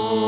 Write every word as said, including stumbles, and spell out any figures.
Oh.